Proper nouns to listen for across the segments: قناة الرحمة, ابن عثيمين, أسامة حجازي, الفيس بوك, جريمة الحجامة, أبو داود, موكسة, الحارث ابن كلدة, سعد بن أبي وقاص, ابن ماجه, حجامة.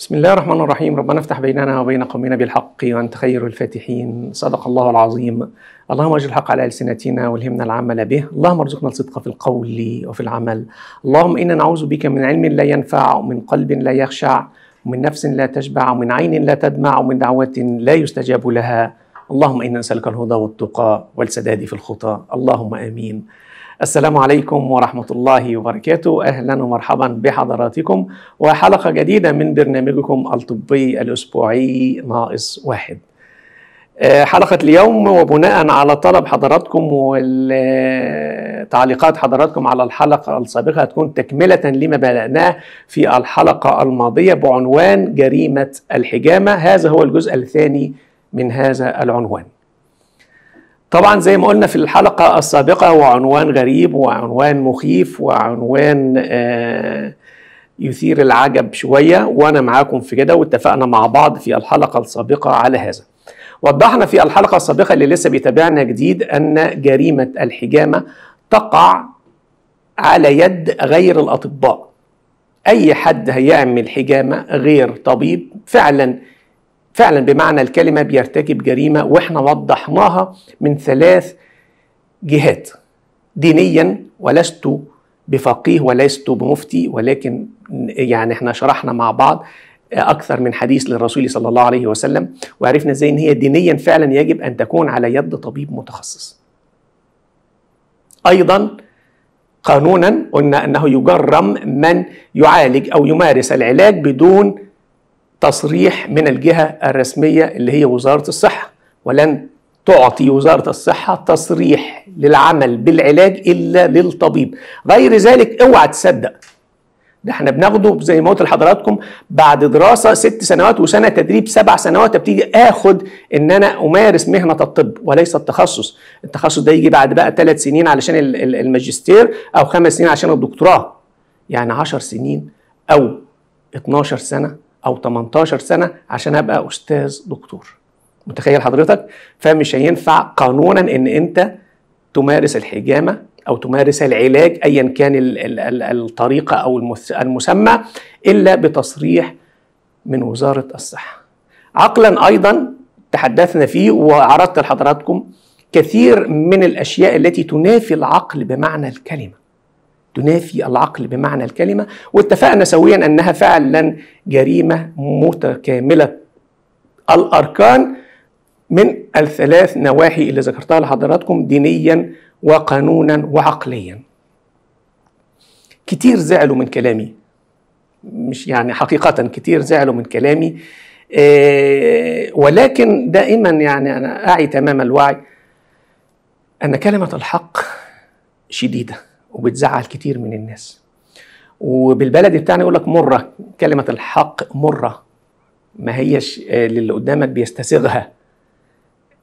بسم الله الرحمن الرحيم. ربنا افتح بيننا وبين قومنا بالحق وانت خير الفاتحين. صدق الله العظيم. اللهم اجعل الحق على السنتنا والهمنا العمل به. اللهم ارزقنا الصدق في القول وفي العمل. اللهم انا نعوذ بك من علم لا ينفع ومن قلب لا يخشع ومن نفس لا تشبع ومن عين لا تدمع ومن دعوة لا يستجاب لها. اللهم انا نسألك الهدى والتقى والسداد في الخطى. اللهم امين. السلام عليكم ورحمة الله وبركاته. أهلا ومرحبا بحضراتكم وحلقة جديدة من برنامجكم الطبي الأسبوعي ناقص واحد. حلقة اليوم وبناء على طلب حضراتكم وتعليقات حضراتكم على الحلقة السابقة هتكون تكملة لما بدأناه في الحلقة الماضية بعنوان جريمة الحجامة. هذا هو الجزء الثاني من هذا العنوان. طبعا زي ما قلنا في الحلقة السابقة هو عنوان غريب وعنوان مخيف وعنوان يثير العجب شوية، وانا معاكم في كده، واتفقنا مع بعض في الحلقة السابقة على هذا. وضحنا في الحلقة السابقة اللي لسه بيتابعنا جديد ان جريمة الحجامة تقع على يد غير الاطباء. اي حد هيعمل حجامة غير طبيب فعلا بمعنى الكلمة بيرتكب جريمة، واحنا وضحناها من ثلاث جهات. دينيا، ولست بفقيه ولست بمفتي، ولكن يعني احنا شرحنا مع بعض أكثر من حديث للرسول صلى الله عليه وسلم، وعرفنا ازاي ان هي دينيا فعلا يجب أن تكون على يد طبيب متخصص. أيضا قانونا قلنا أنه يجرم من يعالج أو يمارس العلاج بدون تصريح من الجهة الرسمية اللي هي وزارة الصحة، ولن تعطي وزارة الصحة تصريح للعمل بالعلاج إلا للطبيب. غير ذلك اوعى تصدق، ده احنا بناخده زي ما قلت لحضراتكم بعد دراسة 6 سنوات وسنة تدريب 7 سنوات، ابتدي اخد ان انا امارس مهنة الطب وليس التخصص. التخصص ده يجي بعد بقى 3 سنين علشان الماجستير او 5 سنين علشان الدكتوراه، يعني 10 سنين او 12 سنة أو 18 سنة عشان أبقى أستاذ دكتور. متخيل حضرتك؟ فمش هينفع قانونا إن أنت تمارس الحجامة أو تمارس العلاج أيا كان الطريقة أو المسمى إلا بتصريح من وزارة الصحة. عقلا أيضا تحدثنا فيه وعرضت لحضراتكم كثير من الأشياء التي تنافي العقل بمعنى الكلمة. تنافي العقل بمعنى الكلمة، واتفقنا سويا أنها فعلا جريمة متكاملة الأركان من الثلاث نواحي اللي ذكرتها لحضراتكم، دينيا وقانونا وعقليا. كتير زعلوا من كلامي، مش يعني حقيقة كتير زعلوا من كلامي، ولكن دائما يعني أنا أعي تمام الوعي أن كلمة الحق شديدة وبتزعل كتير من الناس، وبالبلد بتاعنا يقول لك مرة كلمة الحق مرة، ما هيش للي قدامك بيستسيغها،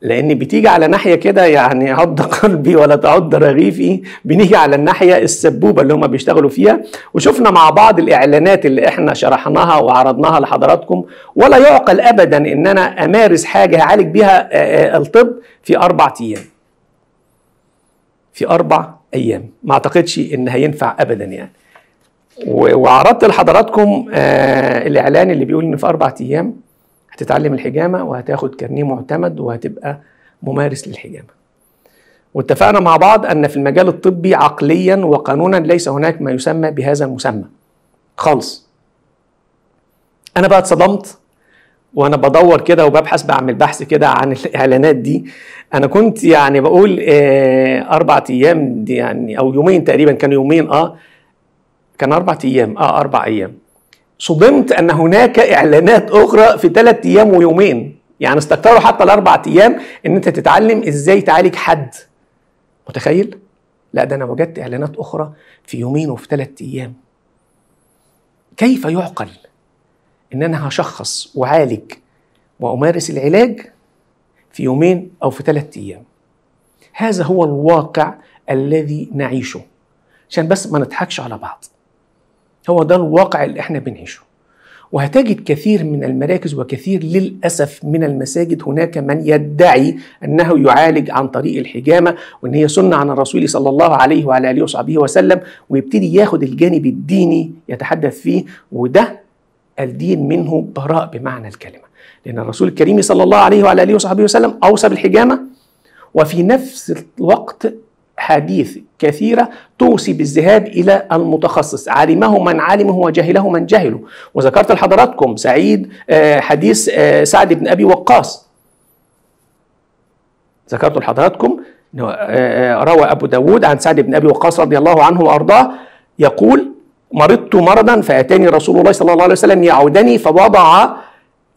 لأن بتيجي على ناحية كده يعني عض قلبي ولا تعض رغيفي، بنيجي على الناحية السبوبة اللي هم بيشتغلوا فيها. وشفنا مع بعض الإعلانات اللي احنا شرحناها وعرضناها لحضراتكم. ولا يعقل أبدا إن أنا أمارس حاجة هعالج بيها الطب في 4 أيام، في 4 أيام، ما أعتقدش إن هينفع أبدا يعني. وعرضت لحضراتكم الإعلان اللي بيقول إن في 4 أيام هتتعلم الحجامة وهتاخد كارنيه معتمد وهتبقى ممارس للحجامة. واتفقنا مع بعض أن في المجال الطبي عقليا وقانونا ليس هناك ما يسمى بهذا المسمى خالص. أنا بقى اتصدمت وانا بدور كده وببحث، بعمل بحث كده عن الاعلانات دي. انا كنت يعني بقول 4 ايام دي يعني، او يومين تقريبا، كانوا يومين، كان 4 ايام، 4 ايام. صدمت ان هناك اعلانات اخرى في 3 ايام ويومين، يعني استكتروا حتى ال4 ايام ان انت تتعلم ازاي تعالج حد. متخيل؟ لا، ده انا وجدت اعلانات اخرى في يومين وفي 3 ايام. كيف يعقل إن أنا هشخص وعالج وأمارس العلاج في يومين أو في 3 أيام؟ هذا هو الواقع الذي نعيشه، عشان بس ما نضحكش على بعض. هو ده الواقع اللي احنا بنعيشه. وهتجد كثير من المراكز وكثير للأسف من المساجد هناك من يدعي أنه يعالج عن طريق الحجامة، وأن هي سنة عن الرسول صلى الله عليه وعلى آله وصحبه وسلم، ويبتدي ياخد الجانب الديني يتحدث فيه، وده الدين منه براء بمعنى الكلمة، لأن الرسول الكريم صلى الله عليه وعلى آله وصحبه وسلم أوصى بالحجامة، وفي نفس الوقت حديث كثيرة توصي بالذهاب إلى المتخصص، علمه من علمه وجهله من جهله. وذكرت لحضراتكم سعيد حديث سعد بن أبي وقاص، ذكرت لحضراتكم روى أبو داود عن سعد بن أبي وقاص رضي الله عنه وأرضاه يقول: مرضت مرضا فأتاني رسول الله صلى الله عليه وسلم يعودني، فوضع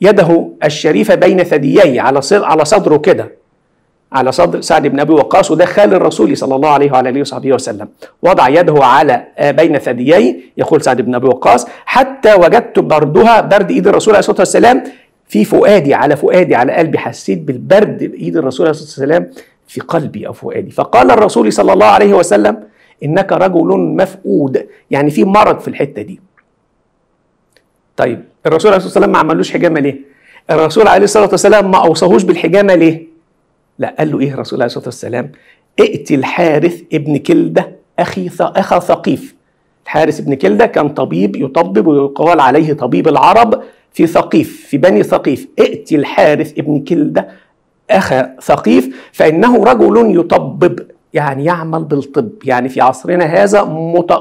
يده الشريفة بين ثديي على صدره كده، على صدر سعد بن أبي وقاص، وده خال الرسول صلى الله عليه وعلى آله وصحبه وسلم، وضع يده على بين ثديي، يقول سعد بن أبي وقاص: حتى وجدت بردها، برد إيد الرسول عليه الصلاة والسلام، في فؤادي، على فؤادي، على قلبي، حسيت بالبرد إيد الرسول عليه الصلاة والسلام في قلبي أو فؤادي. فقال الرسول صلى الله عليه وسلم: إنك رجل مفقود، يعني في مرض في الحتة دي. طيب الرسول عليه الصلاة والسلام ما عملوش حجامة ليه؟ الرسول عليه الصلاة والسلام ما أوصاهوش بالحجامة ليه؟ لا، قال له إيه الرسول عليه الصلاة والسلام؟ ائت الحارث ابن كلدة أخا ثقيف. الحارث ابن كلدة كان طبيب يطبب ويقال عليه طبيب العرب في ثقيف، في بني ثقيف. ائت الحارث ابن كلدة أخا ثقيف فإنه رجل يطبب، يعني يعمل بالطب، يعني في عصرنا هذا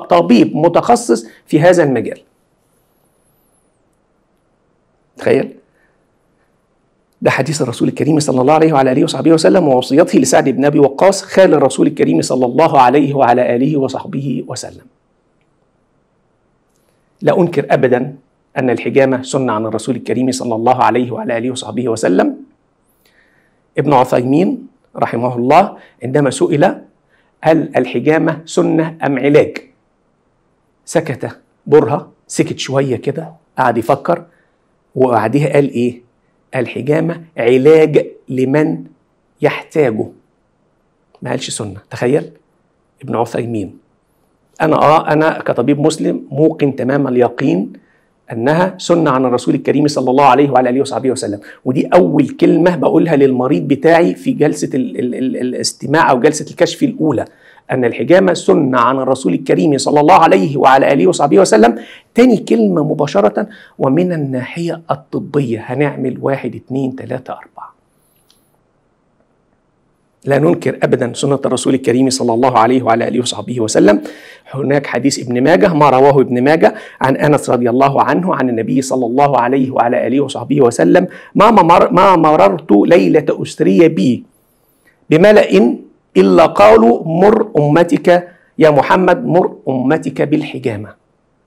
طبيب متخصص في هذا المجال. تخيل، ده حديث الرسول الكريم صلى الله عليه وعلى آله وصحبه وسلم ووصيته لسعد بن أبي وقاص خال الرسول الكريم صلى الله عليه وعلى آله وصحبه وسلم. لا أنكر أبدا أن الحجامة سنة عن الرسول الكريم صلى الله عليه وعلى آله وصحبه وسلم. ابن عثيمين رحمه الله عندما سئل هل الحجامة سنة أم علاج، سكت برهة، سكت شوية كده، قعد يفكر، وبعدها قال إيه؟ الحجامة علاج لمن يحتاجه، ما قالش سنة. تخيل ابن عثيمين. أنا كطبيب مسلم موقن تمام اليقين أنها سنة عن الرسول الكريم صلى الله عليه وعلى آله وصحبه وسلم، ودي أول كلمة بقولها للمريض بتاعي في جلسة الاستماع أو جلسة الكشف الأولى، أن الحجامة سنة عن الرسول الكريم صلى الله عليه وعلى آله وصحبه وسلم. تاني كلمة مباشرة: ومن الناحية الطبية هنعمل 1 2 3 4. لا ننكر أبدا سنة الرسول الكريم صلى الله عليه وعلى آله وصحبه وسلم. هناك حديث ابن ماجه ما رواه ابن ماجه عن أنس رضي الله عنه عن النبي صلى الله عليه وعلى آله وصحبه وسلم: ما مررت ليلة أسري بي بملأ إلا قالوا مر أمتك يا محمد، مر أمتك بالحجامة،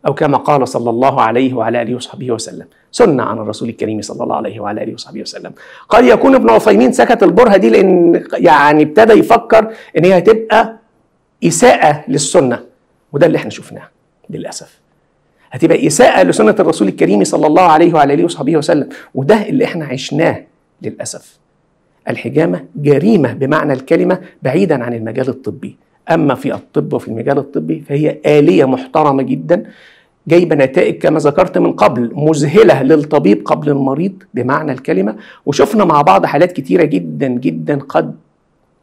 أو كما قال صلى الله عليه وعلى آله وصحبه وسلم. سنة عن الرسول الكريم صلى الله عليه وعلى آله وصحبه وسلم. قد يكون ابن عثيمين سكت البرهة دي لأن يعني ابتدى يفكر إن هي هتبقى إساءة للسنة، وده اللي احنا شفناه للأسف، هتبقى إساءة لسنة الرسول الكريم صلى الله عليه وعلى آله وصحبه وسلم، وده اللي احنا عشناه للأسف. الحجامة جريمة بمعنى الكلمة بعيدا عن المجال الطبي. أما في الطب وفي المجال الطبي فهي آلية محترمة جدا، جايبة نتائج كما ذكرت من قبل مذهلة للطبيب قبل المريض بمعنى الكلمة. وشفنا مع بعض حالات كتيرة جدا جدا قد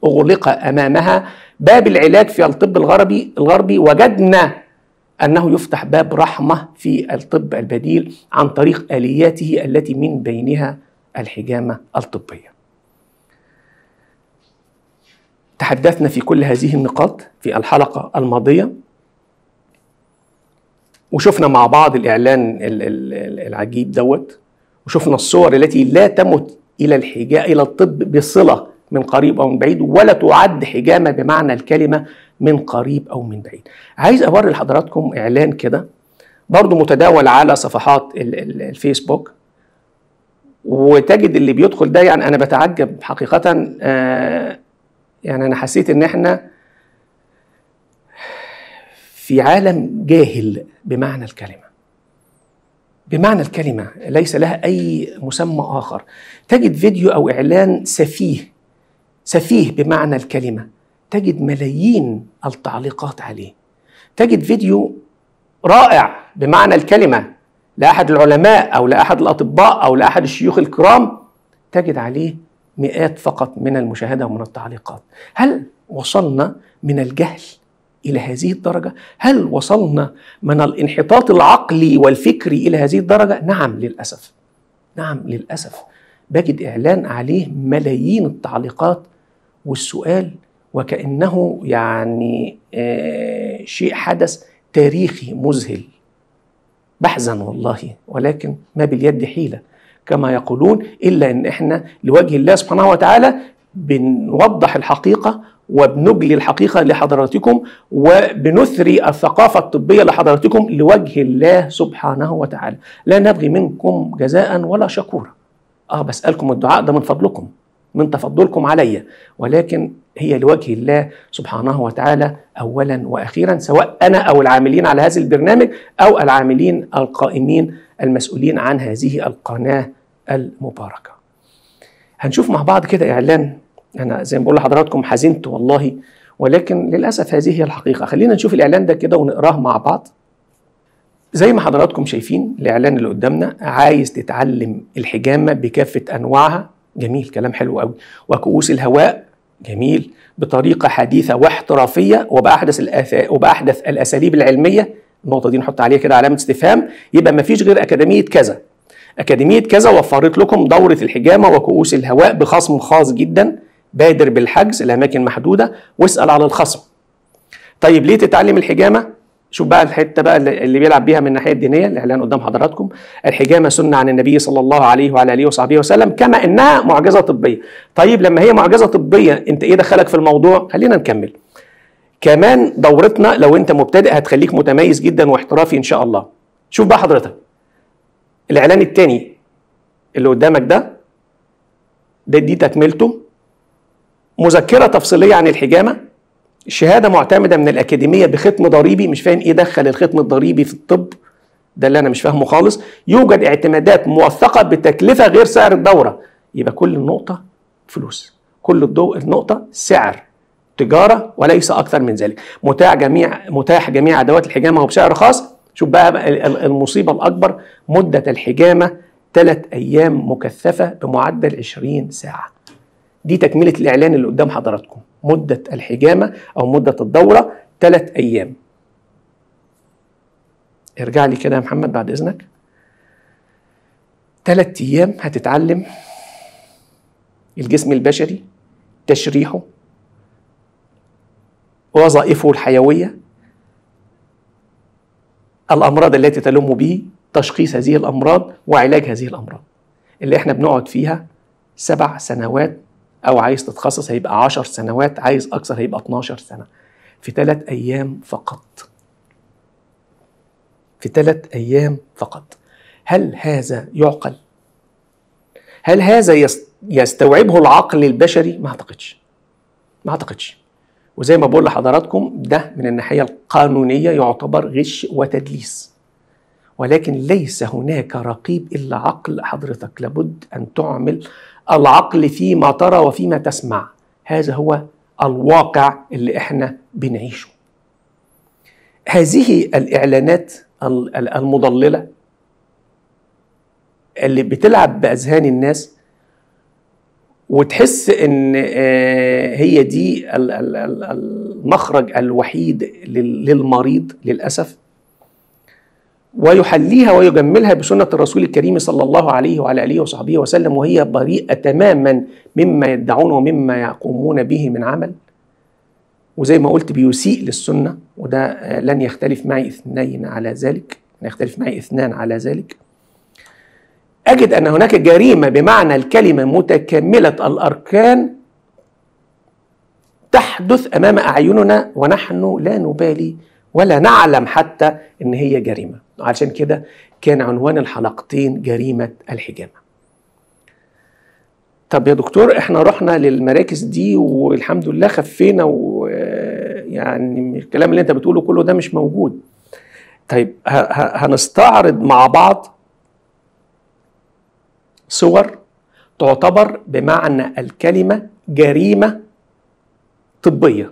أغلق أمامها باب العلاج في الطب الغربي، وجدنا أنه يفتح باب رحمة في الطب البديل عن طريق آلياته التي من بينها الحجامة الطبية. تحدثنا في كل هذه النقاط في الحلقة الماضية، وشفنا مع بعض الإعلان العجيب دوت، وشفنا الصور التي لا تمت إلى الطب بصلة من قريب أو من بعيد، ولا تعد حجامة بمعنى الكلمة من قريب أو من بعيد. عايز أوري لحضراتكم إعلان كده برضو متداول على صفحات الفيسبوك، وتجد اللي بيدخل ده، يعني أنا بتعجب حقيقة، يعني أنا حسيت إن إحنا في عالم جاهل بمعنى الكلمة، بمعنى الكلمة ليس لها أي مسمى آخر. تجد فيديو أو إعلان سفيه، سفيه بمعنى الكلمة، تجد ملايين التعليقات عليه. تجد فيديو رائع بمعنى الكلمة لأحد العلماء أو لأحد الأطباء أو لأحد الشيوخ الكرام، تجد عليه مئات فقط من المشاهدة ومن التعليقات. هل وصلنا من الجهل إلى هذه الدرجة؟ هل وصلنا من الانحطاط العقلي والفكري إلى هذه الدرجة؟ نعم للأسف، نعم للأسف. بجد إعلان عليه ملايين التعليقات والسؤال، وكأنه يعني شيء حدث تاريخي مذهل. بحزن والله، ولكن ما باليد حيلة كما يقولون، إلا أن احنا لوجه الله سبحانه وتعالى بنوضح الحقيقة وبنجلي الحقيقة لحضراتكم، وبنثري الثقافة الطبية لحضراتكم لوجه الله سبحانه وتعالى. لا نبغي منكم جزاء ولا شكورا. بسألكم الدعاء ده من فضلكم، من تفضلكم عليا، ولكن هي لوجه الله سبحانه وتعالى أولا وأخيرا، سواء أنا أو العاملين على هذا البرنامج أو العاملين القائمين المسؤولين عن هذه القناة المباركة. هنشوف مع بعض كده إعلان، أنا زي ما بقول لحضراتكم حزنت والله، ولكن للأسف هذه هي الحقيقة. خلينا نشوف الإعلان ده كده ونقراه مع بعض. زي ما حضراتكم شايفين الإعلان اللي قدامنا، عايز تتعلم الحجامة بكافة أنواعها، جميل، كلام حلو قوي، وكؤوس الهواء، جميل، بطريقة حديثة واحترافية وبأحدث الأساليب العلمية. النقطة دي نحط عليها كده علامة استفهام، يبقى مفيش غير أكاديمية كذا. أكاديمية كذا وفرت لكم دورة الحجامة وكؤوس الهواء بخصم خاص جدا، بادر بالحجز، الأماكن محدودة، واسأل على الخصم. طيب ليه تتعلم الحجامة؟ شوف بقى الحته بقى اللي بيلعب بيها من الناحيه الدينيه، الاعلان قدام حضراتكم. الحجامه سنه عن النبي صلى الله عليه وعلى اله وصحبه وسلم، كما انها معجزه طبيه. طيب لما هي معجزه طبيه انت ايه دخلك في الموضوع؟ خلينا نكمل. كمان دورتنا لو انت مبتدئ هتخليك متميز جدا واحترافي ان شاء الله. شوف بقى حضرتك الاعلان الثاني اللي قدامك ده دي تكملته، مذكره تفصيليه عن الحجامه، شهادة معتمدة من الأكاديمية بختم ضريبي. مش فاهم إيه دخل الختم الضريبي في الطب ده، اللي أنا مش فاهمه خالص. يوجد اعتمادات موثقة بتكلفة غير سعر الدورة. يبقى كل نقطة فلوس، كل نقطة سعر، تجارة وليس أكثر من ذلك. متاح جميع أدوات الحجامة وبسعر خاص. شوف بقى المصيبة الأكبر، مدة الحجامة 3 أيام مكثفة بمعدل 20 ساعة. دي تكملة الإعلان اللي قدام حضراتكم، مدة الحجامة أو مدة الدورة 3 أيام. ارجع لي كده يا محمد بعد إذنك. 3 أيام هتتعلم الجسم البشري، تشريحه، وظائفه الحيوية، الأمراض التي تلم به، تشخيص هذه الأمراض وعلاج هذه الأمراض، اللي احنا بنقعد فيها 7 سنوات، أو عايز تتخصص هيبقى 10 سنوات، عايز أكثر هيبقى 12 سنة، في 3 أيام فقط. في 3 أيام فقط. هل هذا يعقل؟ هل هذا يستوعبه العقل البشري؟ ما أعتقدش، ما أعتقدش. وزي ما بقول لحضراتكم ده من الناحية القانونية يعتبر غش وتدليس، ولكن ليس هناك رقيب إلا عقل حضرتك. لابد أن تعمل العقل فيما ترى وفيما تسمع. هذا هو الواقع اللي احنا بنعيشه. هذه الإعلانات المضللة اللي بتلعب بأذهان الناس، وتحس ان هي دي المخرج الوحيد للمريض للأسف، ويحليها ويجملها بسنة الرسول الكريم صلى الله عليه وعلى آله وصحبه وسلم، وهي بريئة تماما مما يدعون ومما يقومون به من عمل. وزي ما قلت بيسيء للسنة، وده لن يختلف معي اثنين على ذلك، لن يختلف معي اثنان على ذلك. أجد أن هناك جريمة بمعنى الكلمة متكاملة الأركان تحدث أمام أعيننا، ونحن لا نبالي ولا نعلم حتى إن هي جريمة. علشان كده كان عنوان الحلقتين جريمة الحجامة. طب يا دكتور احنا رحنا للمراكز دي والحمد لله خفينا، ويعني الكلام اللي انت بتقوله كله ده مش موجود. طيب هنستعرض مع بعض صور تعتبر بمعنى الكلمة جريمة طبية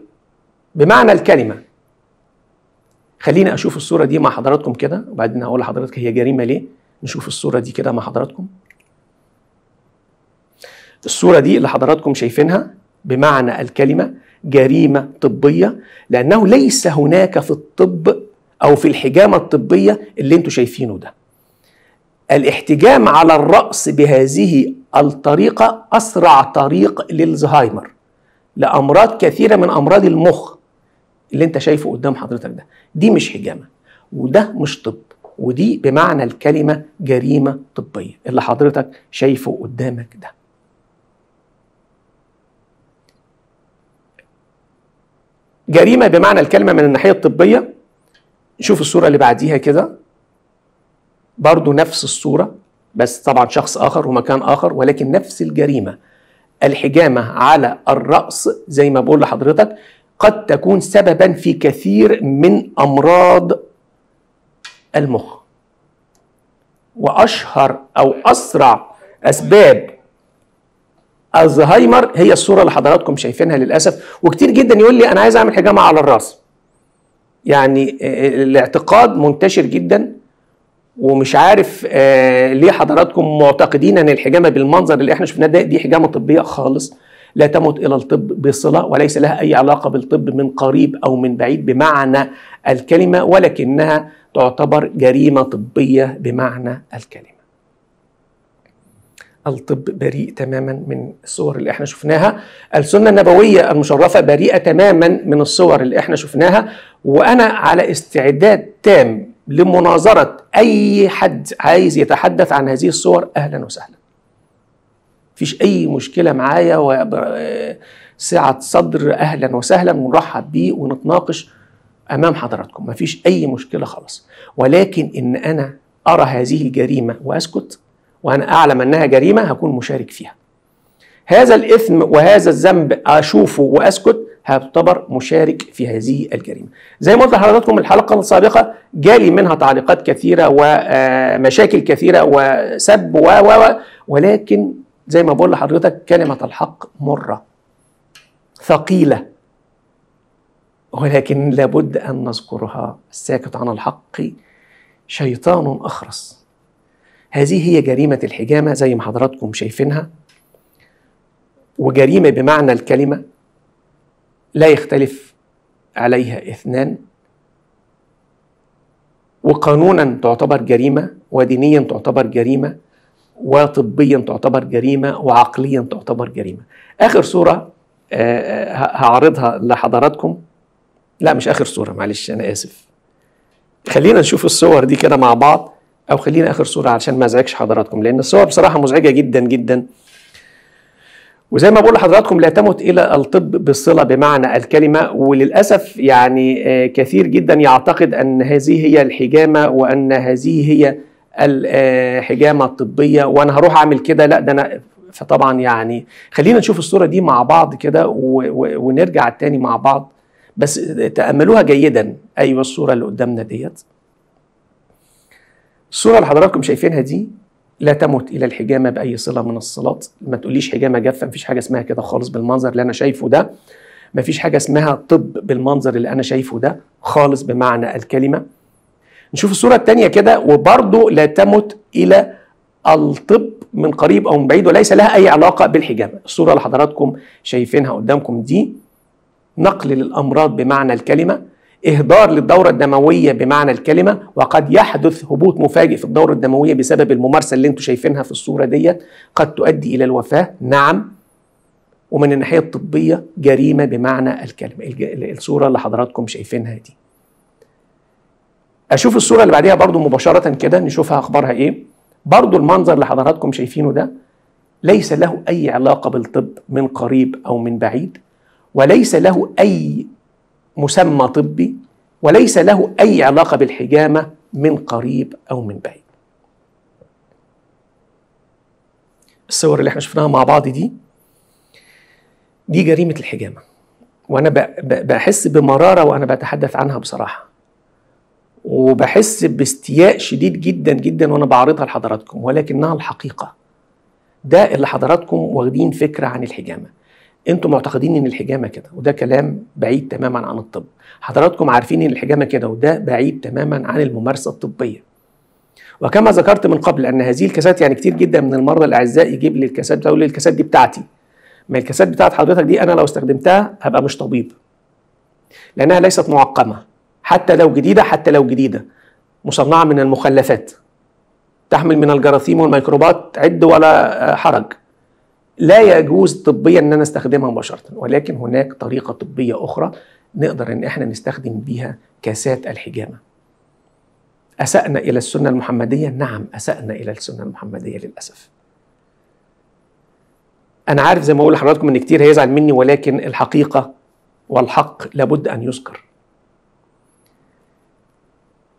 بمعنى الكلمة. خلينا أشوف الصورة دي مع حضراتكم كده، وبعدين هقول لحضرتك هي جريمة ليه. نشوف الصورة دي كده مع حضراتكم. الصورة دي اللي حضراتكم شايفينها بمعنى الكلمة جريمة طبية، لأنه ليس هناك في الطب أو في الحجامة الطبية اللي انتوا شايفينه ده. الاحتجام على الرأس بهذه الطريقة أسرع طريق للزهايمر، لأمراض كثيرة من أمراض المخ اللي انت شايفه قدام حضرتك ده. دي مش حجامة وده مش طب، ودي بمعنى الكلمة جريمة طبية اللي حضرتك شايفه قدامك ده. جريمة بمعنى الكلمة من الناحية الطبية. شوف الصورة اللي بعديها كده، برضو نفس الصورة بس طبعا شخص آخر ومكان آخر، ولكن نفس الجريمة. الحجامة على الرأس زي ما بقول لحضرتك قد تكون سببا في كثير من أمراض المخ، وأشهر أو أسرع أسباب الزهايمر هي الصورة اللي حضراتكم شايفينها للأسف. وكتير جدا يقول لي أنا عايز أعمل حجامة على الرأس، يعني الاعتقاد منتشر جدا ومش عارف ليه حضراتكم معتقدين أن الحجامة بالمنظر اللي احنا شفناه ده دي حجامة طبية خالص، لا تمت إلى الطب بصلة وليس لها أي علاقة بالطب من قريب أو من بعيد بمعنى الكلمة، ولكنها تعتبر جريمة طبية بمعنى الكلمة. الطب بريء تماما من الصور اللي احنا شفناها، السنة النبوية المشرفة بريئة تماما من الصور اللي احنا شفناها، وأنا على استعداد تام لمناظرة أي حد عايز يتحدث عن هذه الصور. أهلا وسهلا، مفيش أي مشكلة معايا، وسعة صدر أهلا وسهلا ونرحب بيه ونتناقش أمام حضراتكم، مفيش أي مشكلة خلاص. ولكن إن أنا أرى هذه الجريمة وأسكت وأنا أعلم أنها جريمة هكون مشارك فيها. هذا الإثم وهذا الذنب أشوفه وأسكت هعتبر مشارك في هذه الجريمة. زي ما قلت لحضراتكم الحلقة السابقة جالي منها تعليقات كثيرة ومشاكل كثيرة وسب ولكن زي ما بقول لحضرتك كلمة الحق مرة ثقيلة، ولكن لابد أن نذكرها. الساكت عن الحق شيطان أخرس. هذه هي جريمة الحجامة زي ما حضراتكم شايفينها، وجريمة بمعنى الكلمة لا يختلف عليها اثنان، وقانونا تعتبر جريمة، ودينيا تعتبر جريمة، وطبيا تعتبر جريمة، وعقليا تعتبر جريمة. آخر صورة هعرضها لحضراتكم، لا مش آخر صورة، معلش أنا آسف، خلينا نشوف الصور دي كده مع بعض، أو خلينا آخر صورة علشان ما أزعجش حضراتكم، لأن الصور بصراحة مزعجة جدا جدا. وزي ما بقول لحضراتكم لا تمت إلى الطب بالصلة بمعنى الكلمة، وللأسف يعني كثير جدا يعتقد أن هذه هي الحجامة وأن هذه هي الحجامة الطبية وأنا هروح أعمل كده، لا ده أنا فطبعا يعني خلينا نشوف الصورة دي مع بعض كده ونرجع تاني مع بعض، بس تأملوها جيدا. أيوة الصورة اللي قدامنا ديت، الصورة اللي حضراتكم شايفينها دي لا تمت إلى الحجامة بأي صلة من الصلات. ما تقوليش حجامة جافة، مفيش حاجة اسمها كده خالص بالمنظر اللي أنا شايفه ده، مفيش حاجة اسمها طب بالمنظر اللي أنا شايفه ده خالص بمعنى الكلمة. نشوف الصورة التانية كده، وبرضه لا تمت إلى الطب من قريب أو من بعيد وليس لها أي علاقة بالحجامة. الصورة اللي حضراتكم شايفينها قدامكم دي نقل للأمراض بمعنى الكلمة، إهدار للدورة الدموية بمعنى الكلمة، وقد يحدث هبوط مفاجئ في الدورة الدموية بسبب الممارسة اللي انتوا شايفينها في الصورة ديت، قد تؤدي إلى الوفاة. نعم، ومن الناحية الطبية جريمة بمعنى الكلمة. الصورة اللي حضراتكم شايفينها دي. أشوف الصورة اللي بعديها برضو مباشرة كده نشوفها أخبارها إيه. برضو المنظر اللي حضراتكم شايفينه ده ليس له أي علاقة بالطب من قريب أو من بعيد، وليس له أي مسمى طبي، وليس له أي علاقة بالحجامة من قريب أو من بعيد. الصور اللي احنا شفناها مع بعض دي جريمة الحجامة، وأنا بحس بمرارة وأنا بتحدث عنها بصراحة، وبحس باستياء شديد جدا جدا وانا بعرضها لحضراتكم، ولكنها الحقيقه. ده اللي حضراتكم واخدين فكره عن الحجامه، انتم معتقدين ان الحجامه كده، وده كلام بعيد تماما عن الطب. حضراتكم عارفين ان الحجامه كده، وده بعيد تماما عن الممارسه الطبيه. وكما ذكرت من قبل ان هذه الكاسات، يعني كتير جدا من المرضى الاعزاء يجيب لي الكاسات يقول لي الكاسات دي بتاعتي، ما الكاسات بتاعت حضرتك دي انا لو استخدمتها هبقى مش طبيب، لانها ليست معقمه حتى لو جديده، مصنعه من المخلفات، تحمل من الجراثيم والميكروبات عد ولا حرج. لا يجوز طبيا ان انا استخدمها مباشره، ولكن هناك طريقه طبيه اخرى نقدر ان احنا نستخدم بيها كاسات الحجامه. اسأنا الى السنه المحمديه؟ نعم، اسأنا الى السنه المحمديه للاسف. انا عارف زي ما اقول لحضراتكم ان كتير هيزعل مني، ولكن الحقيقه والحق لابد ان يذكر.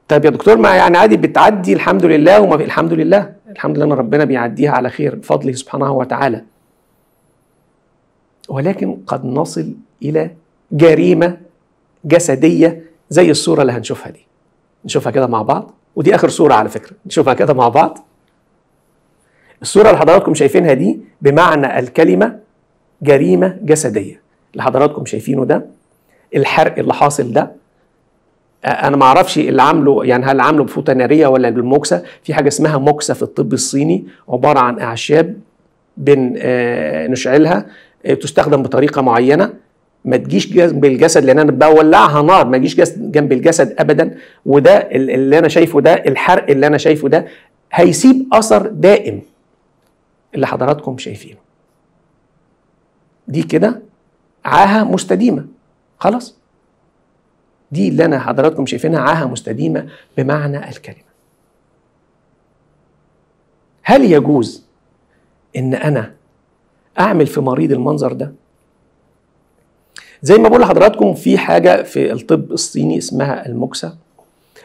طيب يا دكتور، ما يعني عادي بتعدي؟ الحمد لله، وما الحمد لله، الحمد لله ان ربنا بيعديها على خير بفضله سبحانه وتعالى. ولكن قد نصل الى جريمه جسديه زي الصوره اللي هنشوفها دي. نشوفها كده مع بعض، ودي اخر صوره على فكره، نشوفها كده مع بعض. الصوره اللي حضراتكم شايفينها دي بمعنى الكلمه جريمه جسديه. اللي حضراتكم شايفينه ده، الحرق اللي حاصل ده، انا ما اعرفش اللي عامله، يعني هل عامله بفوطه ناريه ولا بالموكسه؟ في حاجه اسمها موكسه في الطب الصيني، عباره عن اعشاب بنشعلها، بتستخدم بطريقه معينه، ما تجيش جنب الجسد لان انا بولعها نار، ما تجيش جنب الجسد ابدا. وده اللي انا شايفه ده، الحرق اللي انا شايفه ده هيسيب اثر دائم. اللي حضراتكم شايفينه دي كده عاهه مستديمه، خلاص، دي اللي انا حضراتكم شايفينها عاهه مستديمه بمعنى الكلمه. هل يجوز ان انا اعمل في مريض المنظر ده؟ زي ما بقول لحضراتكم، في حاجه في الطب الصيني اسمها الموكسه.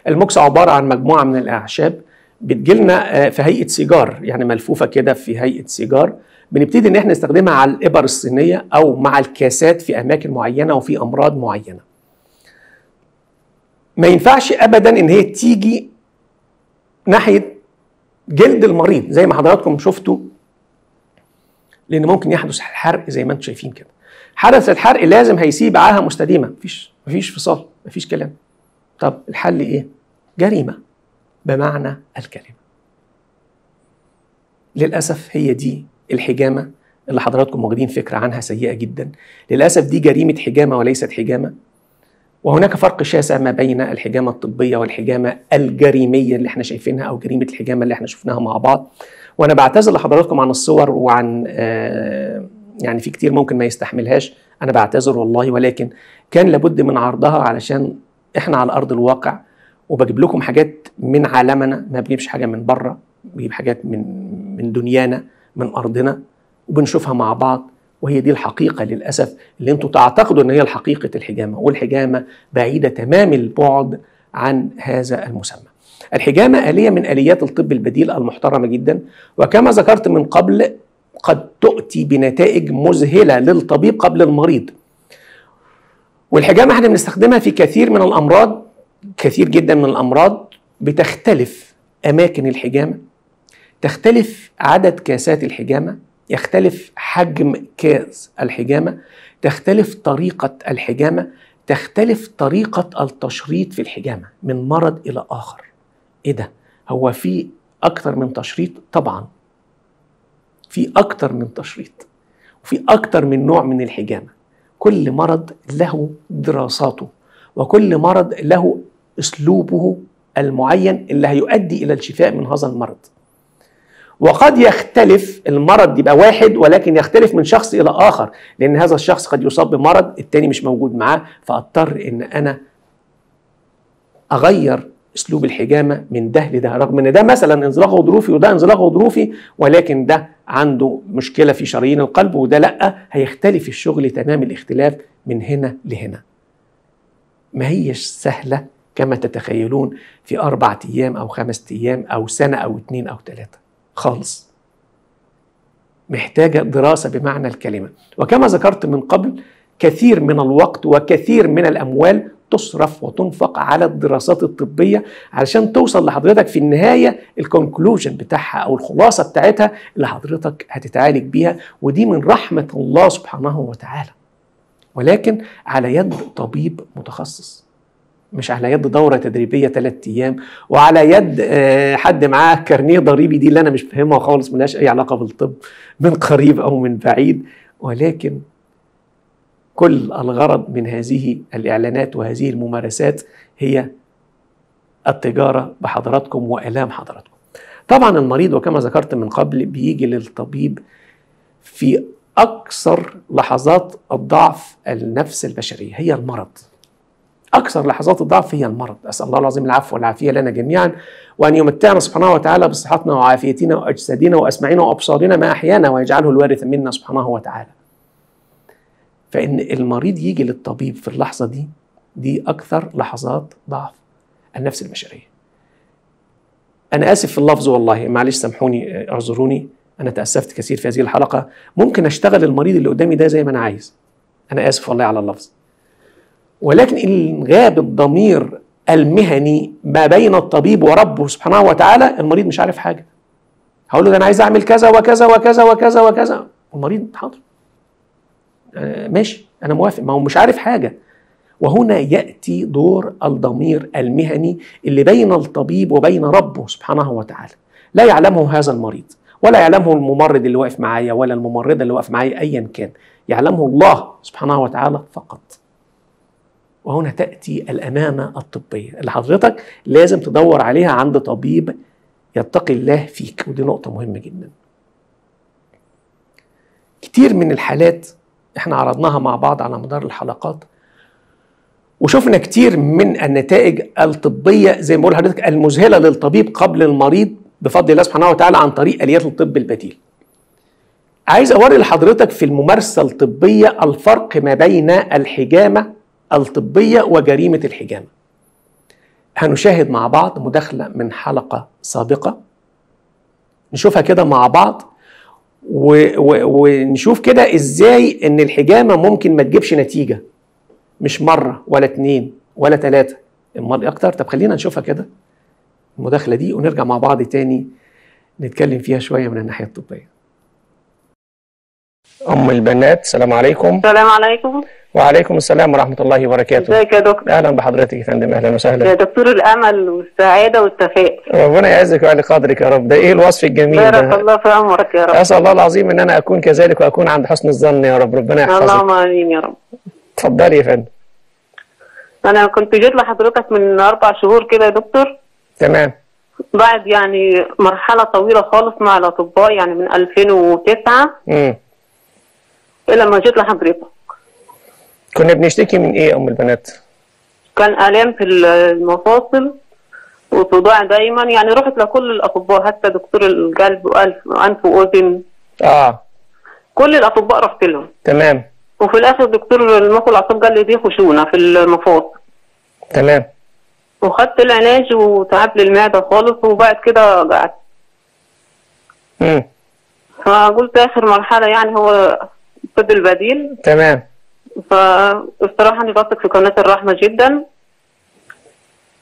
الموكسه عباره عن مجموعه من الاعشاب بتجيلنا في هيئه سيجار، يعني ملفوفه كده في هيئه سيجار، بنبتدي ان احنا نستخدمها على الابر الصينيه او مع الكاسات في اماكن معينه وفي امراض معينه. ما ينفعش ابدا ان هي تيجي ناحيه جلد المريض زي ما حضراتكم شفتوا، لان ممكن يحدث حرق زي ما انتم شايفين كده. حدث الحرق لازم هيسيب عاهه مستديمه، مفيش فصال، مفيش كلام. طب الحل ايه؟ جريمه بمعنى الكلمه. للاسف هي دي الحجامه اللي حضراتكم واخدين فكره عنها سيئه جدا. للاسف دي جريمه حجامه وليست حجامه. وهناك فرق شاسع ما بين الحجامه الطبيه والحجامه الجريميه اللي احنا شايفينها، او جريمه الحجامه اللي احنا شفناها مع بعض. وانا بعتذر لحضراتكم عن الصور وعن يعني في كتير ممكن ما يستحملهاش، انا بعتذر والله، ولكن كان لابد من عرضها علشان احنا على ارض الواقع، وبجيب لكم حاجات من عالمنا، ما بجيبش حاجه من بره، بجيب حاجات من دنيانا، من ارضنا، وبنشوفها مع بعض. وهي دي الحقيقه للاسف اللي انتم تعتقدوا ان هي الحقيقه الحجامه، والحجامه بعيده تمام البعد عن هذا المسمى. الحجامه آليه من آليات الطب البديل المحترمه جدا، وكما ذكرت من قبل قد تؤتي بنتائج مذهله للطبيب قبل المريض. والحجامه احنا بنستخدمها في كثير من الامراض، كثير جدا من الامراض. بتختلف اماكن الحجامه، تختلف عدد كاسات الحجامه، يختلف حجم كاس الحجامه، تختلف طريقه الحجامه، تختلف طريقه التشريط في الحجامه من مرض الى اخر. ايه ده؟ هو في اكتر من تشريط؟ طبعا في اكتر من تشريط، وفي اكتر من نوع من الحجامه. كل مرض له دراساته، وكل مرض له اسلوبه المعين اللي هيؤدي الى الشفاء من هذا المرض. وقد يختلف المرض، يبقى واحد ولكن يختلف من شخص الى اخر، لان هذا الشخص قد يصاب بمرض التاني مش موجود معاه، فاضطر ان انا اغير اسلوب الحجامه من ده لده، رغم ان ده مثلا انزلاق غضروفي وده انزلاق غضروفي، ولكن ده عنده مشكله في شرايين القلب وده لا، هيختلف الشغل تمام الاختلاف من هنا لهنا. ما هيش سهله كما تتخيلون في 4 ايام او 5 ايام او سنه او 2 او 3 خالص. محتاجه دراسه بمعنى الكلمه، وكما ذكرت من قبل كثير من الوقت وكثير من الاموال تصرف وتنفق على الدراسات الطبيه علشان توصل لحضرتك في النهايه الكونكلوجن بتاعها او الخلاصه بتاعتها اللي حضرتك هتتعالج بيها، ودي من رحمه الله سبحانه وتعالى. ولكن على يد طبيب متخصص، مش على يد دوره تدريبيه 3 ايام، وعلى يد حد معاه كارنيه ضريبي، دي اللي انا مش فاهمها خالص، ملهاش اي علاقه بالطب من قريب او من بعيد. ولكن كل الغرض من هذه الإعلانات وهذه الممارسات هي التجارة بحضراتكم وآلام حضراتكم. طبعا المريض وكما ذكرت من قبل بيجي للطبيب في أكثر لحظات الضعف النفس البشرية، هي المرض. أكثر لحظات الضعف هي المرض. أسأل الله العظيم العفو والعافية لنا جميعا، وأن يمتعنا سبحانه وتعالى بصحتنا وعافيتنا وأجسادنا وأسماعنا وأبصارنا ما أحيانا، ويجعله الوارث منا سبحانه وتعالى. فإن المريض يجي للطبيب في اللحظة دي أكثر لحظات ضعف النفس البشرية. أنا آسف في اللفظ والله، معلش سامحوني اعذروني، أنا تأسفت كثير في هذه الحلقة. ممكن أشتغل المريض اللي قدامي ده زي ما أنا عايز، أنا آسف والله على اللفظ، ولكن إن غاب الضمير المهني ما بين الطبيب وربه سبحانه وتعالى المريض مش عارف حاجة. هقول له ده أنا عايز أعمل كذا وكذا وكذا وكذا وكذا، المريض حاضر ماشي أنا موافق، ما هو مش عارف حاجة. وهنا يأتي دور الضمير المهني اللي بين الطبيب وبين ربه سبحانه وتعالى، لا يعلمه هذا المريض ولا يعلمه الممرض اللي واقف معايا ولا الممرضة اللي واقف معايا أيا كان، يعلمه الله سبحانه وتعالى فقط. وهنا تأتي الأمانة الطبية اللي حضرتك لازم تدور عليها عند طبيب يتقي الله فيك، ودي نقطة مهمة جدا. كتير من الحالات احنا عرضناها مع بعض على مدار الحلقات، وشفنا كتير من النتائج الطبية زي ما بقول لحضرتك المذهلة للطبيب قبل المريض بفضل الله سبحانه وتعالى عن طريق آليات الطب البديل. عايز أوري لحضرتك في الممارسة الطبية الفرق ما بين الحجامة الطبية وجريمة الحجامة. هنشاهد مع بعض مداخلة من حلقة سابقة نشوفها كده مع بعض، ونشوف كده ازاي ان الحجامة ممكن ما تجيبش نتيجة، مش مرة ولا اتنين ولا تلاتة، امال اكتر. طب خلينا نشوفها كده المداخلة دي ونرجع مع بعض تاني نتكلم فيها شوية من الناحية الطبية. أم البنات، السلام عليكم. السلام عليكم. وعليكم السلام ورحمة الله وبركاته. ازيك يا دكتور؟ أهلا بحضرتك يا فندم، أهلا وسهلا. يا دكتور الأمل والسعادة والتفاؤل. ربنا يعزك ويعلي قدرك يا رب، ده إيه الوصف الجميل ده؟ بارك الله في عمرك يا رب. أسأل الله العظيم إن أنا أكون كذلك وأكون عند حسن الظن يا رب، ربنا يحفظك. اللهم آمين يا رب. اتفضلي يا فندم. أنا كنت جيت لحضرتك من 4 شهور كده يا دكتور. تمام. بعد يعني مرحلة طويلة خالص مع الأطباء، يعني من 2009 إلى ما جيت لحضرتك. كنا بنشتكي من إيه يا أم البنات؟ كان آلام في المفاصل وصداع دايما، يعني رحت لكل الأطباء حتى دكتور القلب وأنف وأذن. كل الأطباء رحت لهم. تمام. وفي الآخر دكتور المخ والأعصاب قال لي دي خشونة في المفاصل. تمام. وخدت العلاج وتعب للمعدة خالص، وبعد كده رجعت. فقلت آخر مرحلة يعني هو الطب البديل. تمام. فالصراحة أنا بثق في قناة الرحمة جدا،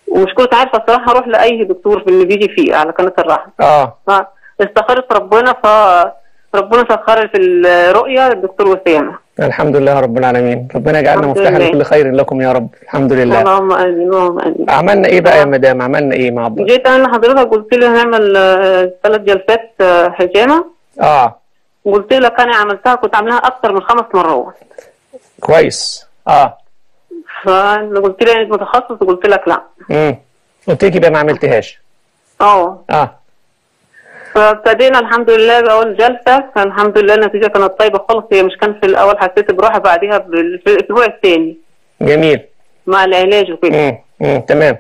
ومش كنت عارفة الصراحة أروح لأي دكتور في اللي بيجي فيه على قناة الرحمة. فاستخرت ربنا، فربنا سخر في الرؤية الدكتور أسامة. الحمد لله رب العالمين، ربنا يجعلنا مفتاحا لكل خير لكم يا رب، الحمد لله. اللهم آمين اللهم آمين. عملنا إيه بقى يا مدام؟ عملنا إيه مع بعض؟ جيت أنا لحضرتك قلت لي هنعمل 3 جلسات حجامة. قلت لك أنا عملتها، كنت عاملاها أكتر من 5 مرات. كويس. فقلت لي انت متخصص، قلت لك لا. قلت لك يبقى ما عملتهاش. فابتدينا الحمد لله بأول جلسة، الحمد لله النتيجة كانت طيبة خالص. هي مش كان في الأول حسيت براحة، بعديها في الأسبوع الثاني. جميل. مع العلاج وكده. تمام.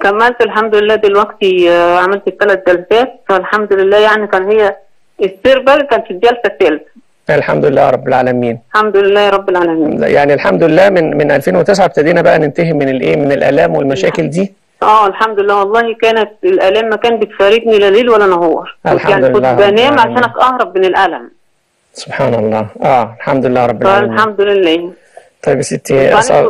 كملت الحمد لله دلوقتي، عملت 3 جلسات فالحمد لله، يعني كان هي السيربل كان في الجلسة الثالثة. الحمد لله رب العالمين. الحمد لله رب العالمين. يعني الحمد لله من 2009 ابتدينا بقى ننتهي من الايه، من الالام والمشاكل دي. الحمد لله والله كانت الالام ما كانت بتفارقني لا ليل ولا نهار. الحمد لله. كنت بنام عشان اهرب من الالم. سبحان الله. الحمد لله رب العالمين. الحمد لله. طيب يا ستي،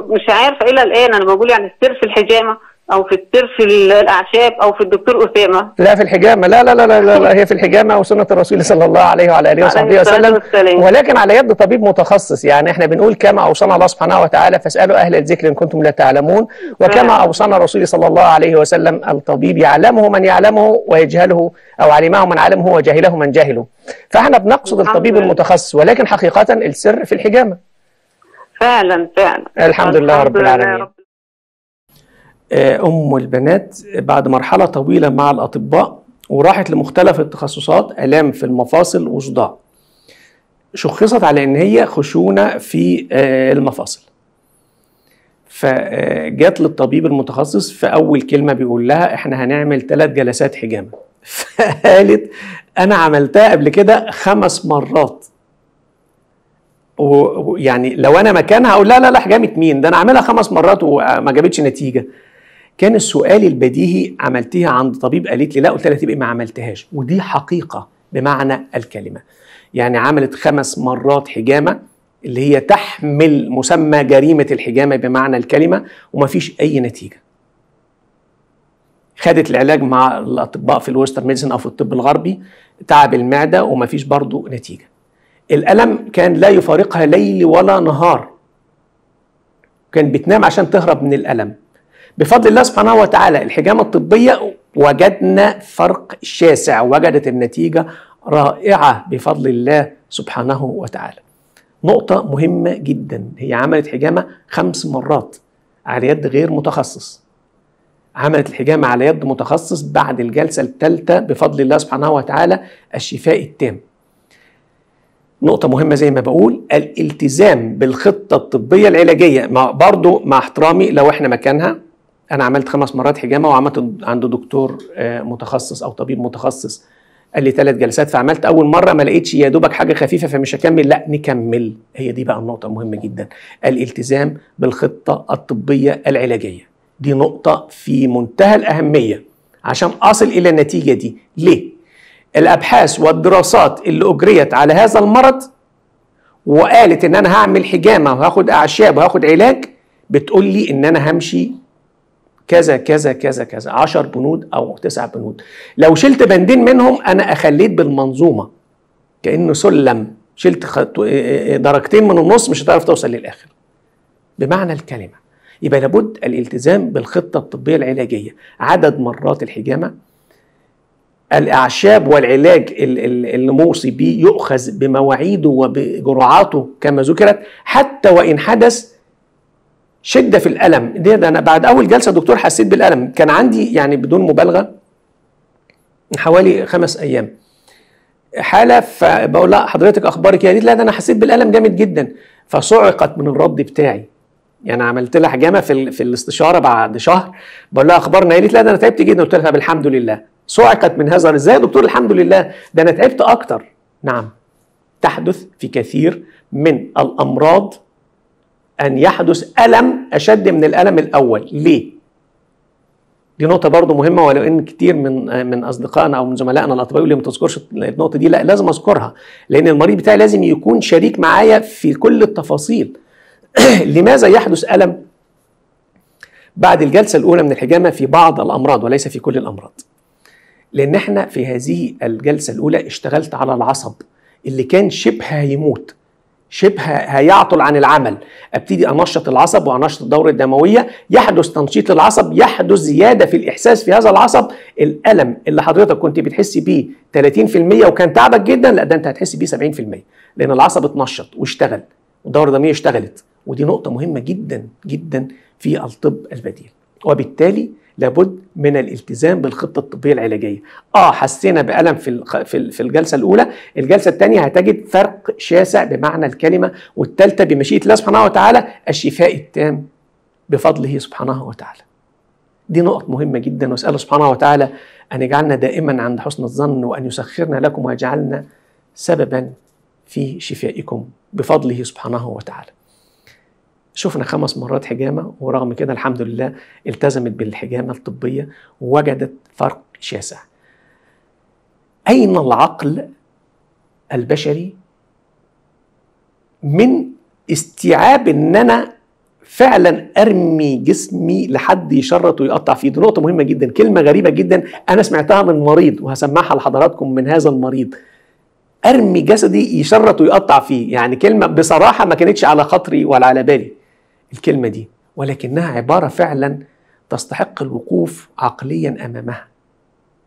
مش عارفه الى الان، انا بقول يعني السر في الحجامه او في الترس الاعشاب او في الدكتور اسامه. لا في الحجامه، لا لا لا لا, لا هي في الحجامه وسنه الرسول صلى الله عليه وعلى اله وصحبه وسلم، ولكن على يد طبيب متخصص. يعني احنا بنقول كما اوصانا الله سبحانه وتعالى فاسالوا اهل الذكر ان كنتم لا تعلمون، وكما اوصانا الرسول صلى الله عليه وسلم الطبيب يعلمه من يعلمه ويجهله، او علمه من علمه وجهله من جهله. فاحنا بنقصد الطبيب المتخصص، ولكن حقيقه السر في الحجامه. فعلا فعلا. الحمد لله رب العالمين. أم البنات بعد مرحلة طويلة مع الأطباء وراحت لمختلف التخصصات، آلام في المفاصل وصداع، شخصت على إن هي خشونة في المفاصل. فجات للطبيب المتخصص، فأول كلمة بيقول لها إحنا هنعمل 3 جلسات حجامة. فقالت أنا عملتها قبل كده 5 مرات، ويعني لو أنا مكانها أقول لا لا لا حجامة مين ده، أنا عاملها 5 مرات وما جابتش نتيجة. كان السؤال البديهي عملتيها عند طبيب؟ قالت لي لا. قلت لها تبقى ما عملتهاش، ودي حقيقة بمعنى الكلمة. يعني عملت 5 مرات حجامة اللي هي تحمل مسمى جريمة الحجامة بمعنى الكلمة، ومفيش أي نتيجة. خدت العلاج مع الأطباء في الويسترن ميديسن أو في الطب الغربي، تعب المعدة ومفيش برضو نتيجة. الألم كان لا يفارقها ليل ولا نهار، كان بتنام عشان تهرب من الألم. بفضل الله سبحانه وتعالى الحجامة الطبية وجدنا فرق شاسع، وجدت النتيجة رائعة بفضل الله سبحانه وتعالى. نقطة مهمة جدا، هي عملت حجامة 5 مرات على يد غير متخصص. عملت الحجامة على يد متخصص بعد الجلسة الثالثة بفضل الله سبحانه وتعالى الشفاء التام. نقطة مهمة زي ما بقول، الالتزام بالخطة الطبية العلاجية. برضو مع احترامي لو احنا مكانها، انا عملت 5 مرات حجامة وعملت عند دكتور متخصص او طبيب متخصص قال لي 3 جلسات، فعملت اول مرة ما لقيتش، يا دوبك حاجة خفيفة فمش هكمل، لا نكمل. هي دي بقى النقطة المهمة جدا، الالتزام بالخطة الطبية العلاجية. دي نقطة في منتهى الأهمية عشان اصل الى النتيجة دي. ليه؟ الأبحاث والدراسات اللي أجريت على هذا المرض وقالت إن أنا هعمل حجامة وهاخد أعشاب وهاخد علاج، بتقول لي إن أنا همشي كذا كذا كذا كذا، 10 بنود أو 9 بنود، لو شلت بندين منهم أنا أخليت بالمنظومة، كأنه سلم شلت درجتين من النص مش هتعرف توصل للآخر بمعنى الكلمة. يبقى لابد الالتزام بالخطة الطبية العلاجية، عدد مرات الحجامة، الأعشاب والعلاج اللي موصي بيه يؤخذ بمواعيده وبجرعاته كما ذكرت، حتى وإن حدث شدة في الألم. ده أنا بعد أول جلسة دكتور حسيت بالألم، كان عندي يعني بدون مبالغة حوالي 5 أيام حالة، فبقول لها حضرتك أخبارك يا؟ لا ده أنا حسيت بالألم جامد جدا، فصعقت من الرد بتاعي. يعني عملت لها حجامة في الاستشارة بعد شهر، بقول لها أخبارنا يا؟ لا ده أنا تعبت جدا. قلت لها بالحمد لله. صعقت من هذا، ازاي يا دكتور الحمد لله، ده انا تعبت اكتر. نعم، تحدث في كثير من الامراض ان يحدث الم اشد من الالم الاول. ليه؟ دي نقطه برضو مهمه، ولو ان كتير من اصدقائنا او من زملائنا الاطباء يقول لي ما تذكرش النقطه دي، لا لازم اذكرها، لان المريض بتاعي لازم يكون شريك معايا في كل التفاصيل. لماذا يحدث الم بعد الجلسه الاولى من الحجامه في بعض الامراض وليس في كل الامراض؟ لأن احنا في هذه الجلسة الأولى اشتغلت على العصب اللي كان شبه هيموت، شبه هيعطل عن العمل. أبتدي أنشط العصب وأنشط الدورة الدموية، يحدث تنشيط العصب، يحدث زيادة في الإحساس في هذا العصب. الألم اللي حضرتك كنت بتحس بيه 30% وكان تعبك جدا، لا ده أنت هتحس بيه 70%، لأن العصب اتنشط واشتغل والدورة الدموية اشتغلت. ودي نقطة مهمة جدا جدا في الطب البديل، وبالتالي لابد من الالتزام بالخطة الطبية العلاجية. حسينا بألم في الجلسة الأولى، الجلسة الثانية هتجد فرق شاسع بمعنى الكلمة، والثالثة بمشيئة الله سبحانه وتعالى الشفاء التام بفضله سبحانه وتعالى. دي نقط مهمة جدا، واسأله سبحانه وتعالى أن يجعلنا دائما عند حسن الظن، وأن يسخرنا لكم ويجعلنا سببا في شفائكم بفضله سبحانه وتعالى. شفنا 5 مرات حجامة، ورغم كده الحمد لله التزمت بالحجامة الطبية ووجدت فرق شاسع. أين العقل البشري من استيعاب إن أنا فعلا ارمي جسمي لحد يشرط ويقطع فيه. دي نقطه مهمه جدا، كلمه غريبه جدا انا سمعتها من مريض وهسمعها لحضراتكم من هذا المريض، ارمي جسدي يشرط ويقطع فيه. يعني كلمه بصراحه ما كانتش على خاطري ولا على بالي الكلمه دي، ولكنها عباره فعلا تستحق الوقوف عقليا امامها.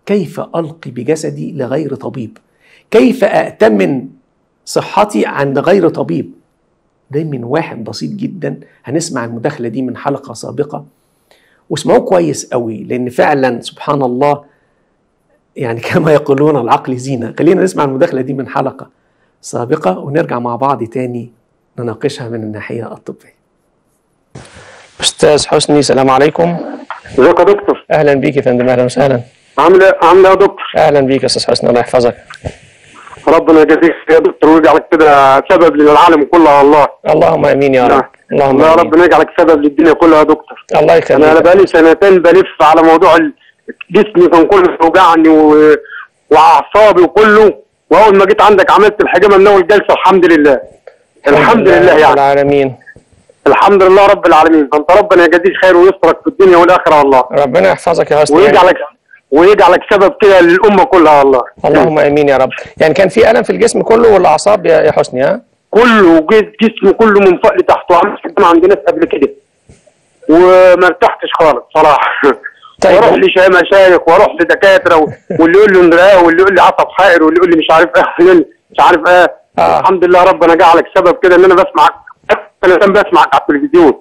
كيف القي بجسدي لغير طبيب؟ كيف اتمن صحتي عند غير طبيب؟ ده من واحد بسيط جدا. هنسمع المداخلة دي من حلقة سابقة واسمعوه كويس قوي، لأن فعلا سبحان الله يعني كما يقولون العقل زينة. خلينا نسمع المداخلة دي من حلقة سابقة ونرجع مع بعض تاني نناقشها من الناحية الطبية. أستاذ حسني السلام عليكم. ازيك يا دكتور؟ أهلا بيك يا فندم. أهلا وسهلا. عامل إيه يا دكتور؟ أهلا بيك يا أستاذ حسني الله يحفظك. ربنا يجازيك يا دكتور ويجعلك كده سبب للعالم كله. الله اللهم امين يا رب. اللهم يا رب يجعلك سبب للدنيا كلها يا دكتور. الله يخليك. انا بقالي سنتين بلف على موضوع جسمي كان كله بيوجعني واعصابي وكله، واول ما جيت عندك عملت الحجامه من اول جلسه والحمد لله. الحمد لله يعني رب العالمين. الحمد لله رب العالمين. فانت ربنا يجازيك خير ويسترك في الدنيا والاخره والله. ربنا يحفظك يا حسن ويجعلك سبب كده للامه كلها والله. اللهم امين يا رب. يعني كان في الم في الجسم كله والاعصاب يا حسني؟ ها كله، جسمي كله من فوق لتحت، وعملت حجامه عند ناس قبل كده وما ارتحتش خالص صراحه. طيب. واروح لمشايخ واروح لدكاتره واللي يقول لي امراه واللي يقول لي عصب حائر واللي يقول لي مش عارف ايه مش عارف ايه. الحمد لله ربنا جعلك سبب كده ان انا بسمعك. انا كان بسمعك على التلفزيون.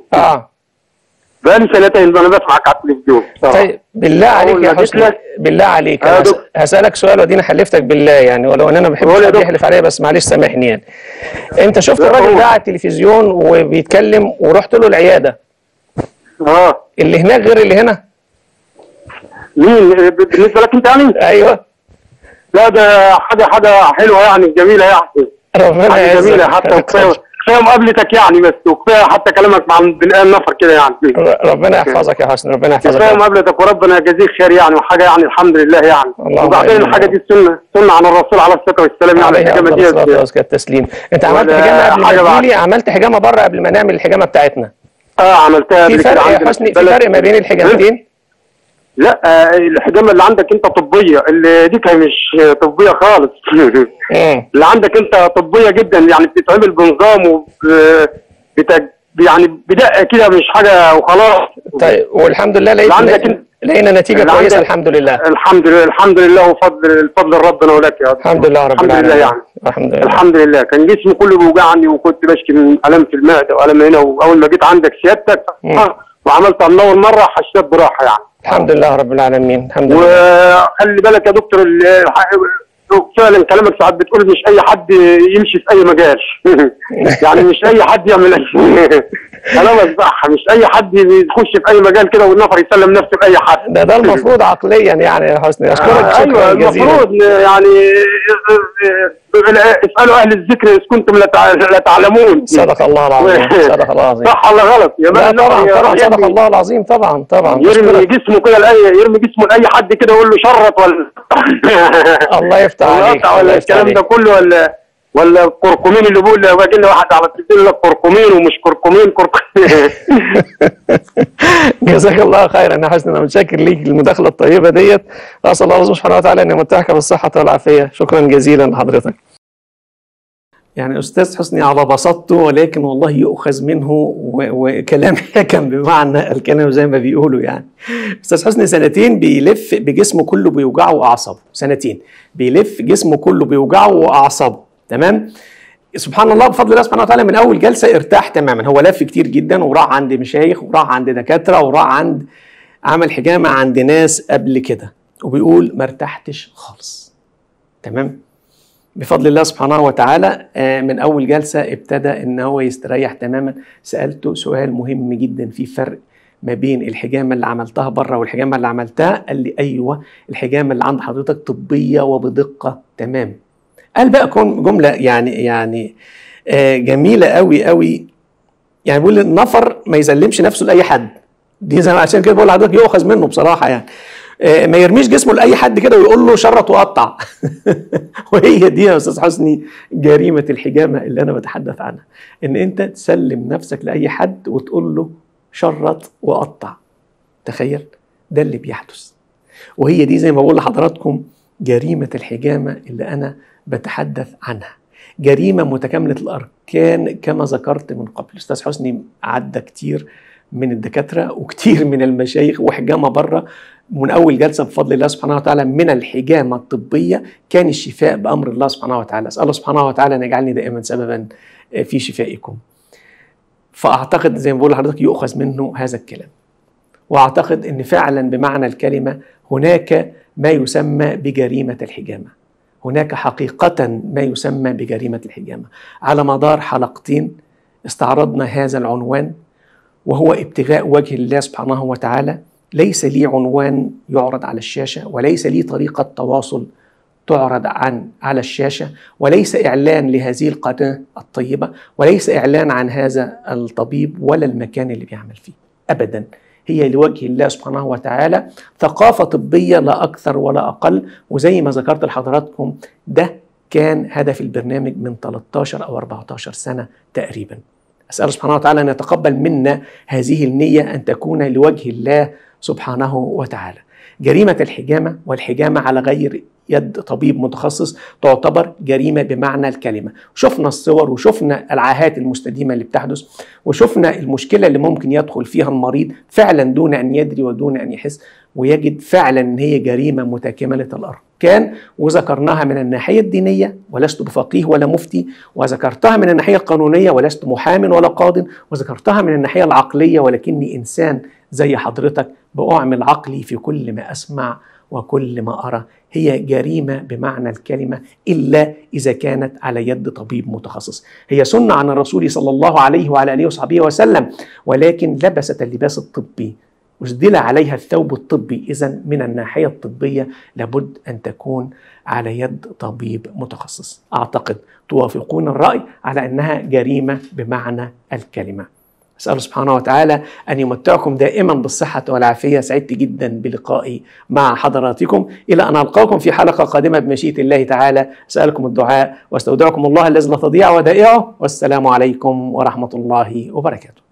بقالي سنتين انا بسمعك على التلفزيون. طيب بالله عليك يا حسني، بالله عليك انا هسألك سؤال ودينا حلفتك بالله، يعني ولو ان انا ما بحبش حد يحلف عليا بس معلش سامحني. يعني انت شفت الراجل ده على التلفزيون وبيتكلم ورحت له العياده، اللي هناك غير اللي هنا؟ مين بالنسبه لك انت يعني؟ ايوه. لا ده حاجه حلوه يعني، جميله يا حسني. ربنا جميله حتى كفايه مقابلتك يعني بس، وكفايه حتى كلامك مع النفر كده يعني. ربنا يحفظك يا حسن. ربنا يحفظك. كفايه مقابلتك وربنا يجازيك خير يعني، وحاجه يعني الحمد لله يعني. وبعدين الحاجه دي سنه عن الرسول عليه الصلاه والسلام يعني. الحجامه دي الله يذكر التسليم. انت عملت حجامه قبل ما تجيلي؟ عملت حجامه بره قبل ما نعمل الحجامه بتاعتنا. عملتها قبل كده. في فرق يا حسني؟ في فرق ما بين الحجامتين؟ لا الحجامه اللي عندك انت طبيه، اللي ديك مش طبيه خالص. اللي عندك انت طبيه جدا يعني، بتتعمل بنظام يعني بدقه كده مش حاجه وخلاص. طيب والحمد لله لقينا نتيجه كويسه الحمد لله. الحمد لله وفضل ربنا ولك يا رب. الحمد لله رب العالمين. الحمد لله يعني. الحمد لله كان جسمي كله بيوجعني وكنت بشكي من الم في المعده والم هنا، واول ما جيت عندك سيادتك وعملت عمليه اول مره حسيت براحه يعني. الحمد لله رب العالمين. الحمد لله. وخلي بالك يا دكتور فعلا كلامك ساعات بتقول مش اي حد يمشي في اي مجال. يعني مش اي حد يعمل كلامك صح، مش اي حد يخش في اي مجال كده والنفر يسلم نفسه باي حد. ده المفروض عقليا يعني يا حسني. اشكرك شكرا جزيلا. المفروض يعني اسالوا اهل الذكر اذا كنتم لا تعلمون. صدق الله العظيم. صدق الله العظيم. صح ولا غلط يا مان؟ طبعا صدق الله العظيم. طبعا يرمي جسمه كده يرمي جسمه لاي حد كده ويقول له شرط ولا الله يفتح عليك ولا الكلام ده كله ولا القرقمين اللي بيقول باجي لنا واحد على التلفزيون يقول لك قرقمين ومش قرقمين جزاك الله خيرا يا حسن. انا متشكر ليك المداخله الطيبه ديت، واسال الله سبحانه وتعالى ان يمتعك بالصحه والعافيه. شكرا جزيلا لحضرتك. يعني استاذ حسني على بساطته ولكن والله يؤخذ منه وكلام حكم بمعنى الكلام زي ما بيقولوا يعني. استاذ حسني سنتين بيلف بجسمه كله بيوجعه واعصابه، سنتين بيلف جسمه كله بيوجعه واعصابه. تمام؟ سبحان الله بفضل الله سبحانه وتعالى من اول جلسه ارتاح تماما. هو لف كتير جدا وراح عند مشايخ وراح عند دكاتره وراح عند عمل حجامه عند ناس قبل كده وبيقول ما ارتحتش خالص. تمام؟ بفضل الله سبحانه وتعالى من اول جلسه ابتدى ان هو يستريح تماما. سالته سؤال مهم جدا، في فرق ما بين الحجامه اللي عملتها بره والحجامه اللي عملتها؟ قال لي ايوه الحجامه اللي عند حضرتك طبيه وبدقه. تمام. قال بقى جمله يعني جميله قوي قوي، يعني بيقول النفر ما يسلمش نفسه لاي حد. دي عشان كده بقول لحضرتك يؤخذ منه بصراحه يعني. ما يرميش جسمه لاي حد كده ويقول له شرط وقطع. وهي دي يا استاذ حسني جريمه الحجامه اللي انا بتحدث عنها، ان انت تسلم نفسك لاي حد وتقول له شرط وقطع. تخيل ده اللي بيحدث، وهي دي زي ما بقول لحضراتكم جريمه الحجامه اللي انا بتحدث عنها، جريمه متكامله الاركان كما ذكرت من قبل. استاذ حسني عدى كتير من الدكاتره وكتير من المشايخ وحجامه بره، من اول جلسه بفضل الله سبحانه وتعالى من الحجامه الطبيه كان الشفاء بامر الله سبحانه وتعالى. اسال الله سبحانه وتعالى ان يجعلني دائما سببا في شفائكم. فاعتقد زي ما بقول لحضرتك يؤخذ منه هذا الكلام، واعتقد ان فعلا بمعنى الكلمه هناك ما يسمى بجريمه الحجامه، هناك حقيقة ما يسمى بجريمة الحجامة. على مدار حلقتين استعرضنا هذا العنوان وهو ابتغاء وجه الله سبحانه وتعالى. ليس لي عنوان يعرض على الشاشة، وليس لي طريقة تواصل تعرض على الشاشة، وليس إعلان لهذه القناة الطيبة، وليس إعلان عن هذا الطبيب ولا المكان اللي بيعمل فيه أبداً. هي لوجه الله سبحانه وتعالى، ثقافة طبية لا أكثر ولا أقل. وزي ما ذكرت لحضراتكم ده كان هدف البرنامج من 13 أو 14 سنة تقريبا. أسأل سبحانه وتعالى أن يتقبل منا هذه النية أن تكون لوجه الله سبحانه وتعالى. جريمة الحجامة والحجامة على غير يد طبيب متخصص تعتبر جريمة بمعنى الكلمة. شفنا الصور وشفنا العاهات المستديمة اللي بتحدث، وشفنا المشكلة اللي ممكن يدخل فيها المريض فعلا دون أن يدري ودون أن يحس، ويجد فعلا أن هي جريمة متكاملة الأركان. وذكرناها من الناحية الدينية ولست بفقيه ولا مفتي، وذكرتها من الناحية القانونية ولست محام ولا قاض، وذكرتها من الناحية العقلية ولكني إنسان زي حضرتك بأعمل عقلي في كل ما أسمع وكل ما أرى. هي جريمة بمعنى الكلمة إلا إذا كانت على يد طبيب متخصص. هي سنة عن الرسول صلى الله عليه وعلى آله وصحبه وسلم، ولكن لبست اللباس الطبي، أسدل عليها الثوب الطبي. إذن من الناحية الطبية لابد أن تكون على يد طبيب متخصص. أعتقد توافقون الرأي على أنها جريمة بمعنى الكلمة. أسأل سبحانه وتعالى أن يمتعكم دائما بالصحة والعافية. سعدت جدا بلقائي مع حضراتكم، إلى أن ألقاكم في حلقة قادمة بمشيئة الله تعالى. أسألكم الدعاء واستودعكم الله الذي لا تضيع ودائعه، والسلام عليكم ورحمة الله وبركاته.